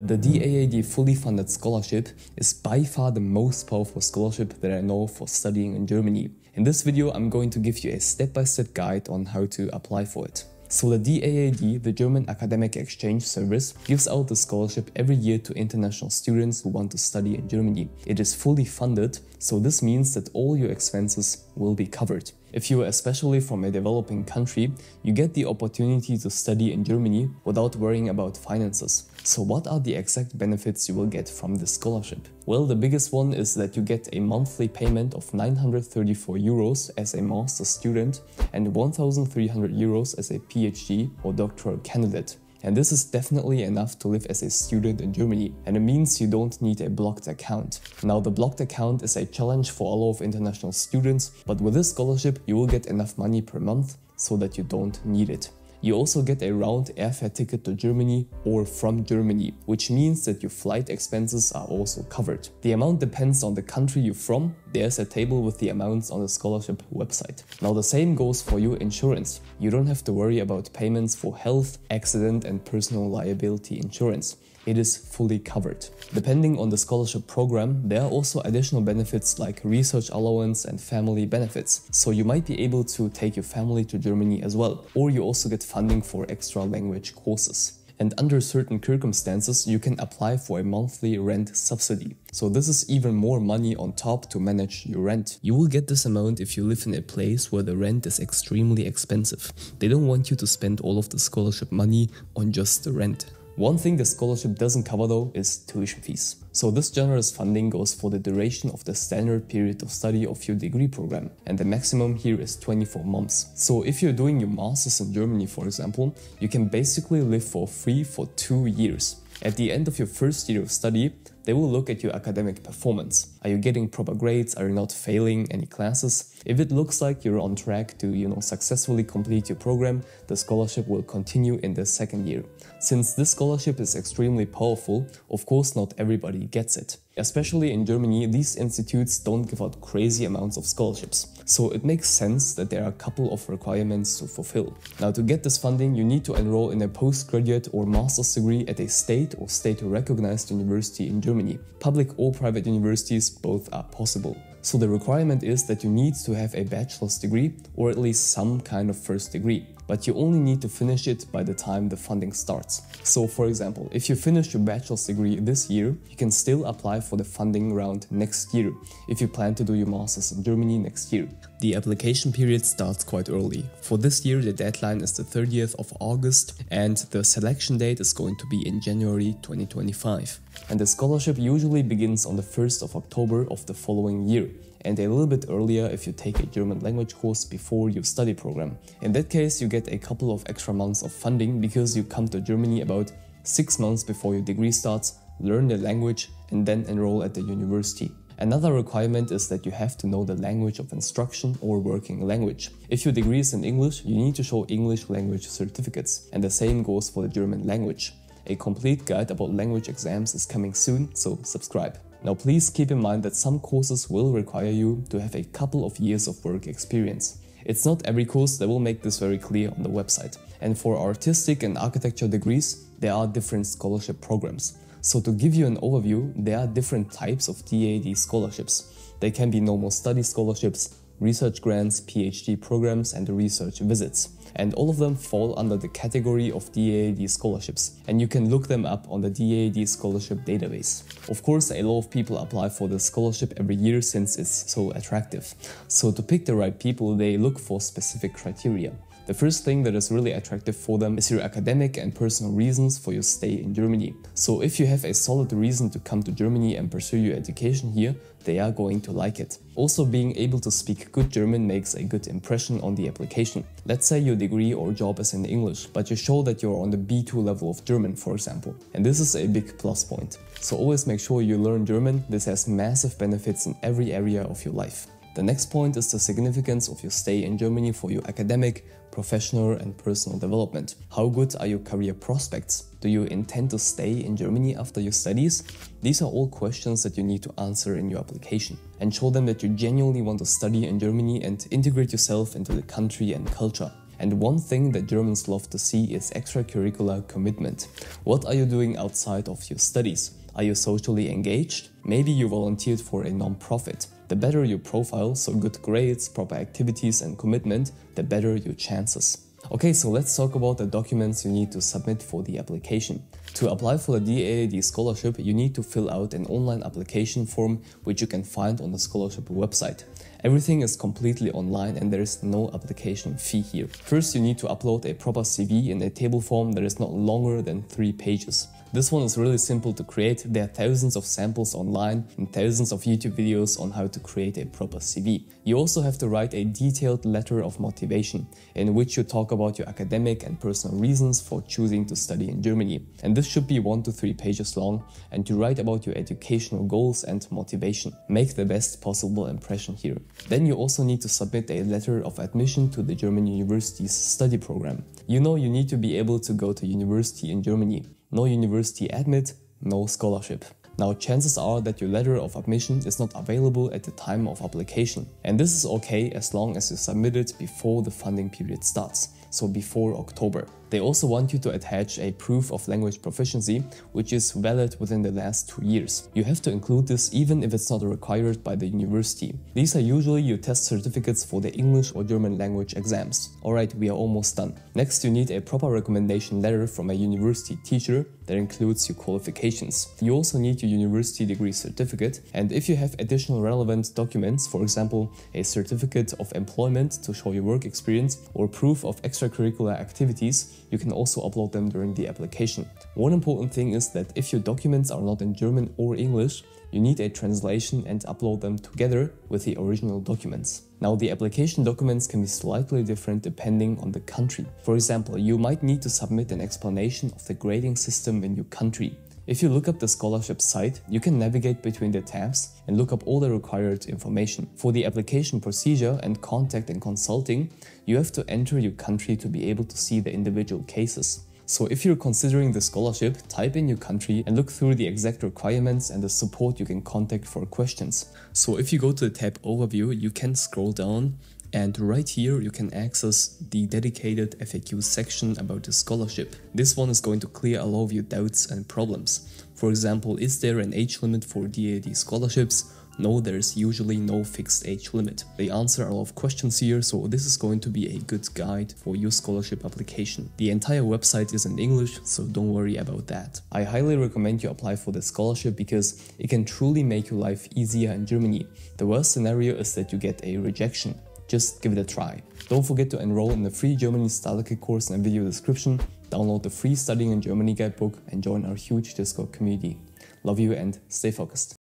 The DAAD fully funded scholarship is by far the most powerful scholarship that I know for studying in Germany. In this video, I'm going to give you a step-by-step guide on how to apply for it. So the DAAD, the German Academic Exchange Service, gives out the scholarship every year to international students who want to study in Germany. It is fully funded, so this means that all your expenses will be covered. If you are especially from a developing country, you get the opportunity to study in Germany without worrying about finances. So what are the exact benefits you will get from this scholarship? Well, the biggest one is that you get a monthly payment of 934 euros as a master's student and 1,300 euros as a PhD or doctoral candidate. And this is definitely enough to live as a student in Germany, and it means you don't need a blocked account. Now, the blocked account is a challenge for a lot of international students, but with this scholarship you will get enough money per month so that you don't need it. You also get a round airfare ticket to Germany or from Germany, which means that your flight expenses are also covered. The amount depends on the country you're from. There's a table with the amounts on the scholarship website. Now the same goes for your insurance. You don't have to worry about payments for health, accident and personal liability insurance. It is fully covered. Depending on the scholarship program, there are also additional benefits like research allowance and family benefits. So you might be able to take your family to Germany as well, or you also get funding for extra language courses. And under certain circumstances, you can apply for a monthly rent subsidy. So this is even more money on top to manage your rent. You will get this amount if you live in a place where the rent is extremely expensive. They don't want you to spend all of the scholarship money on just the rent. One thing the scholarship doesn't cover though is tuition fees. So this generous funding goes for the duration of the standard period of study of your degree program, and the maximum here is 24 months. So if you're doing your masters in Germany, for example, you can basically live for free for 2 years. At the end of your first year of study, they will look at your academic performance. Are you getting proper grades? Are you not failing any classes? If it looks like you're on track to, successfully complete your program, the scholarship will continue in the second year. Since this scholarship is extremely powerful, of course not everybody gets it. Especially in Germany, these institutes don't give out crazy amounts of scholarships, so it makes sense that there are a couple of requirements to fulfill. Now, to get this funding, you need to enroll in a postgraduate or master's degree at a state or state-recognized university in Germany. Public or private universities, both are possible. So the requirement is that you need to have a bachelor's degree or at least some kind of first degree, but you only need to finish it by the time the funding starts. So for example, if you finish your bachelor's degree this year, you can still apply for the funding round next year if you plan to do your master's in Germany next year. The application period starts quite early. For this year, the deadline is the 30th of August and the selection date is going to be in January 2025. And the scholarship usually begins on the 1st of October of the following year, and a little bit earlier if you take a German language course before your study program. In that case, you get a couple of extra months of funding because you come to Germany about 6 months before your degree starts, learn the language, and then enroll at the university. Another requirement is that you have to know the language of instruction or working language. If your degree is in English, you need to show English language certificates, and the same goes for the German language. A complete guide about language exams is coming soon, so subscribe. Now please keep in mind that some courses will require you to have a couple of years of work experience. It's not every course that will make this very clear on the website. And for artistic and architecture degrees, there are different scholarship programs. So to give you an overview, there are different types of DAAD scholarships. They can be normal study scholarships, research grants, PhD programs and research visits. And all of them fall under the category of DAAD scholarships, and you can look them up on the DAAD scholarship database. Of course, a lot of people apply for this scholarship every year since it's so attractive. So to pick the right people, they look for specific criteria. The first thing that is really attractive for them is your academic and personal reasons for your stay in Germany. So if you have a solid reason to come to Germany and pursue your education here, they are going to like it. Also, being able to speak good German makes a good impression on the application. Let's say your degree or job is in English, but you show that you're on the B2 level of German, for example. And this is a big plus point. So always make sure you learn German. This has massive benefits in every area of your life. The next point is the significance of your stay in Germany for your academic, professional and personal development. How good are your career prospects? Do you intend to stay in Germany after your studies? These are all questions that you need to answer in your application, and show them that you genuinely want to study in Germany and integrate yourself into the country and culture. And one thing that Germans love to see is extracurricular commitment. What are you doing outside of your studies? Are you socially engaged? Maybe you volunteered for a non-profit. The better your profile, so good grades, proper activities and commitment, the better your chances. Okay, so let's talk about the documents you need to submit for the application. To apply for the DAAD scholarship, you need to fill out an online application form which you can find on the scholarship website. Everything is completely online and there is no application fee here. First, you need to upload a proper CV in a table form that is not longer than 3 pages. This one is really simple to create. There are thousands of samples online and thousands of YouTube videos on how to create a proper CV. You also have to write a detailed letter of motivation in which you talk about your academic and personal reasons for choosing to study in Germany. And this should be 1 to 3 pages long, and you write about your educational goals and motivation. Make the best possible impression here. Then you also need to submit a letter of admission to the German university's study program. You know, you need to be able to go to university in Germany. No university admit, no scholarship. Now, chances are that your letter of admission is not available at the time of application. And this is okay as long as you submit it before the funding period starts, so before October. They also want you to attach a proof of language proficiency, which is valid within the last 2 years. You have to include this even if it's not required by the university. These are usually your test certificates for the English or German language exams. Alright, we are almost done. Next, you need a proper recommendation letter from a university teacher that includes your qualifications. You also need your university degree certificate, and if you have additional relevant documents, for example a certificate of employment to show your work experience or proof of extracurricular activities, you can also upload them during the application. One important thing is that if your documents are not in German or English, you need a translation and upload them together with the original documents. Now, the application documents can be slightly different depending on the country. For example, you might need to submit an explanation of the grading system in your country. If you look up the scholarship site, you can navigate between the tabs and look up all the required information. For the application procedure and contact and consulting, you have to enter your country to be able to see the individual cases. So if you're considering the scholarship, type in your country and look through the exact requirements and the support you can contact for questions. So if you go to the tab Overview, you can scroll down, and right here you can access the dedicated FAQ section about the scholarship. This one is going to clear a lot of your doubts and problems. For example, is there an age limit for DAAD scholarships? No, there is usually no fixed age limit. They answer a lot of questions here, so this is going to be a good guide for your scholarship application. The entire website is in English, so don't worry about that. I highly recommend you apply for the scholarship because it can truly make your life easier in Germany. The worst scenario is that you get a rejection. Just give it a try. Don't forget to enroll in the free Germany Starter Kit course in the video description, download the free Studying in Germany guidebook and join our huge Discord community. Love you and stay focused.